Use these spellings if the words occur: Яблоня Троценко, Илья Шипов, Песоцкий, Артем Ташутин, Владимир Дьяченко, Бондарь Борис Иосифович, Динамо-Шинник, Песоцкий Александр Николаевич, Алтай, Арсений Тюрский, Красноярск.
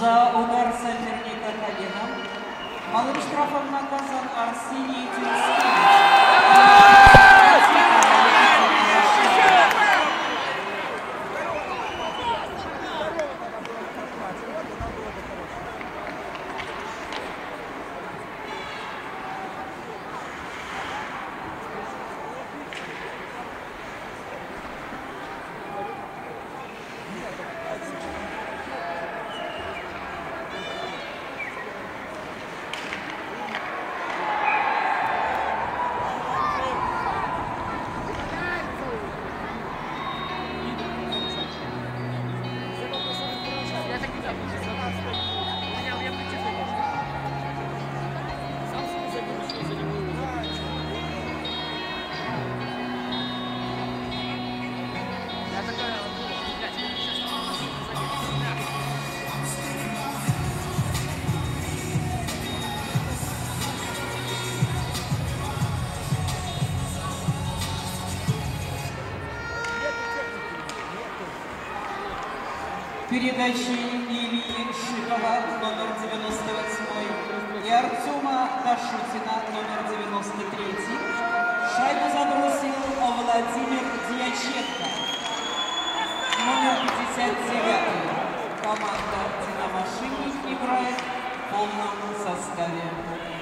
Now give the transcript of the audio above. За удар соперника коленом малым штрафом наказан Арсений Тюрский. Передачи Ильи Шипова, номер 98, и Артема Ташутина, номер 93. Шайбу забросил Владимир Дьяченко, номер 59. Команда «Динамо-Шинник» играет в полном составе.